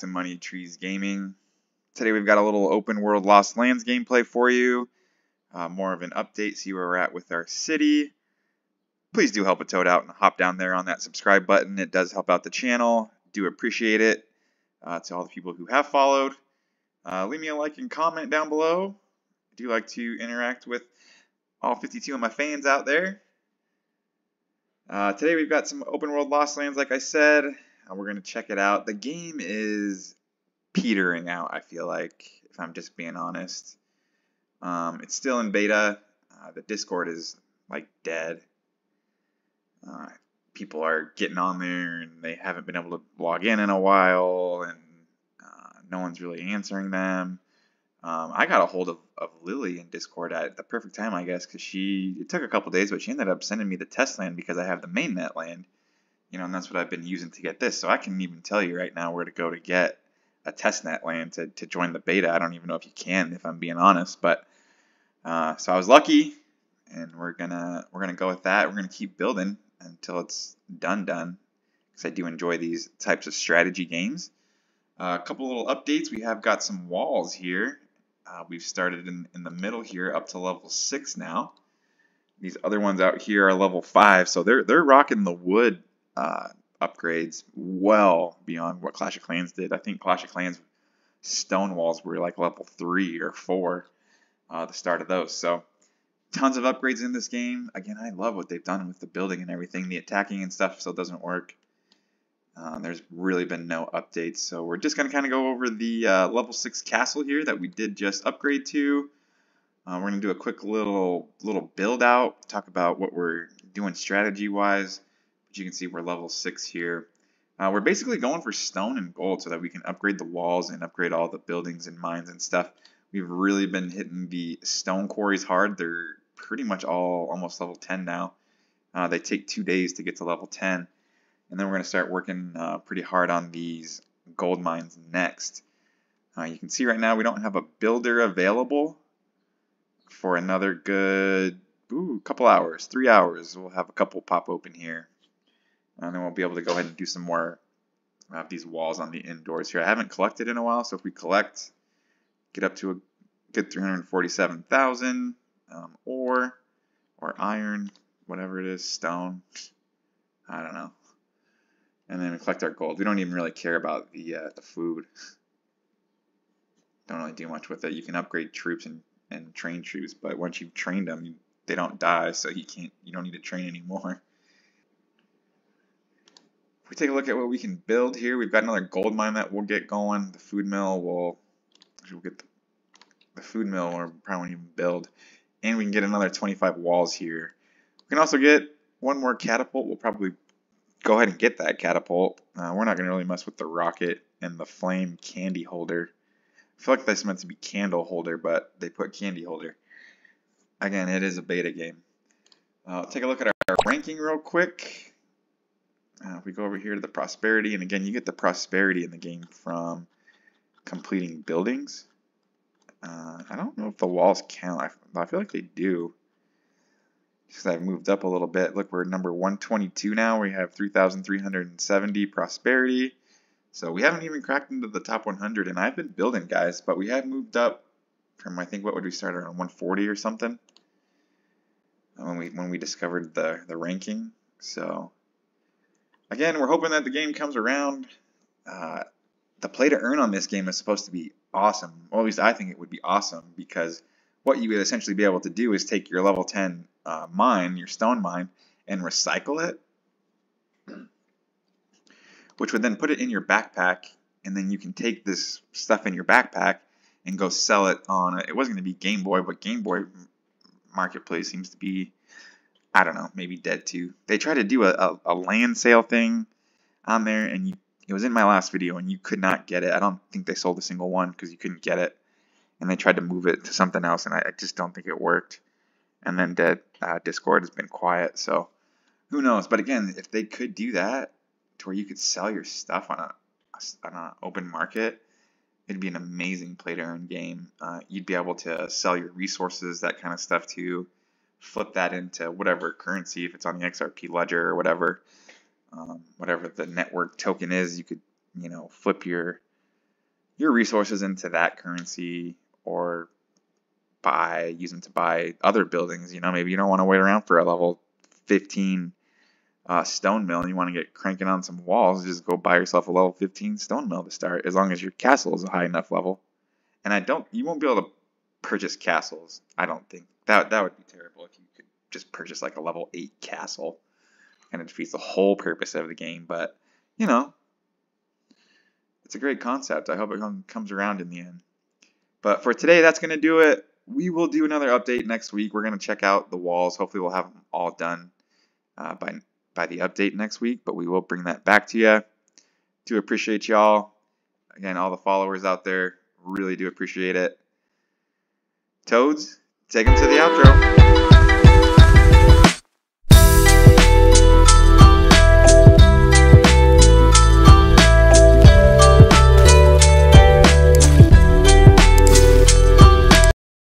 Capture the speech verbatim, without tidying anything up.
to MoneyTreez Gaming. Today we've got a little open world Lost Lands gameplay for you. Uh, more of an update, see where we're at with our city. Please do help a toad out and hop down there on that subscribe button. It does help out the channel. Do appreciate it uh, to all the people who have followed. Uh, leave me a like and comment down below. I do like to interact with all fifty-two of my fans out there. Uh, today we've got some open world Lost Lands, like I said. Uh, we're going to check it out. The game is petering out, I feel like, if I'm just being honest. Um, it's still in beta. Uh, the Discord is, like, dead. Uh, people are getting on there, and they haven't been able to log in in a while, and uh, no one's really answering them. Um, I got a hold of, of Lily in Discord at the perfect time, I guess, because she, it took a couple days, but she ended up sending me the test land because I have the mainnet land, you know, and that's what I've been using to get this. So I can even tell you right now where to go to get a testnet land to, to join the beta. I don't even know if you can, if I'm being honest, but, uh, so I was lucky, and we're gonna, we're gonna go with that. We're gonna keep building until it's done done, because I do enjoy these types of strategy games. Uh, a couple little updates. We have got some walls here. Uh, we've started in, in the middle here up to level six now. These other ones out here are level five, so they're they're rocking the wood uh, upgrades well beyond what Clash of Clans did. I think Clash of Clans stone walls were like level three or four, uh, the start of those. So tons of upgrades in this game. Again, I love what they've done with the building and everything. The attacking and stuff still doesn't work. Uh, there's really been no updates, so we're just going to kind of go over the uh, level six castle here that we did just upgrade to. Uh, we're going to do a quick little little build out, talk about what we're doing strategy-wise. But you can see we're level six here. Uh, we're basically going for stone and gold so that we can upgrade the walls and upgrade all the buildings and mines and stuff. We've really been hitting the stone quarries hard. They're pretty much all almost level ten now. Uh, they take two days to get to level ten. And then we're going to start working uh, pretty hard on these gold mines next. Uh, you can see right now we don't have a builder available for another good ooh, couple hours, three hours. We'll have a couple pop open here. And then we'll be able to go ahead and do some more. We'll have these walls on the indoors here. I haven't collected in a while, so if we collect, get up to a good three hundred forty-seven thousand um, ore or iron, whatever it is, stone. I don't know. And then we collect our gold. We don't even really care about the uh, the food. Don't really do much with it. You can upgrade troops and, and train troops, but once you've trained them, you, they don't die, so you can't you don't need to train anymore. If we take a look at what we can build here, we've got another gold mine that we'll get going. The food mill will we'll get the, the food mill or probably won't even build, and we can get another twenty-five walls here. We can also get one more catapult. We'll probably go ahead and get that catapult. Uh, we're not going to really mess with the rocket and the flame candy holder. I feel like that's meant to be candle holder, but they put candy holder. Again, it is a beta game. Uh, take a look at our ranking real quick. Uh, if we go over here to the prosperity, and again, you get the prosperity in the game from completing buildings. Uh, I don't know if the walls count. I, I feel like they do. Because I've moved up a little bit. Look, we're number one twenty-two now. We have three thousand three hundred seventy prosperity. So we haven't even cracked into the top one hundred. And I've been building, guys. But we have moved up from, I think, what would we start around one forty or something? When we when we discovered the, the ranking. So, again, we're hoping that the game comes around. Uh, the play to earn on this game is supposed to be awesome. Or at least I think it would be awesome. Because what you would essentially be able to do is take your level ten Uh, mine, your stone mine, and recycle it, which would then put it in your backpack, and then you can take this stuff in your backpack and go sell it on a, it wasn't going to be Game Boy, but Game Boy Marketplace seems to be, I don't know, maybe dead too. They tried to do a, a, a land sale thing on there, and you, it was in my last video, and you could not get it. I don't think they sold a single one because you couldn't get it, and they tried to move it to something else, and I, I just don't think it worked. And then dead, uh, Discord has been quiet, so who knows? But again, if they could do that to where you could sell your stuff on a on an open market, it'd be an amazing play-to-earn game. Uh, you'd be able to sell your resources, that kind of stuff, to flip that into whatever currency, if it's on the X R P ledger or whatever, um, whatever the network token is, you could you know flip your your resources into that currency or buy, use them to buy other buildings. You know, maybe you don't want to wait around for a level fifteen uh, stone mill and you want to get cranking on some walls. Just go buy yourself a level fifteen stone mill to start, as long as your castle is a high enough level. And I don't, you won't be able to purchase castles, I don't think. That, that would be terrible if you could just purchase like a level eight castle, and it defeats the whole purpose of the game. But, you know, it's a great concept. I hope it comes around in the end. But for today, that's going to do it. We will do another update next week. We're going to check out the walls. Hopefully we'll have them all done uh, by, by the update next week, but we will bring that back to you. Do appreciate y'all. Again, all the followers out there, really do appreciate it. Toads, take them to the outro.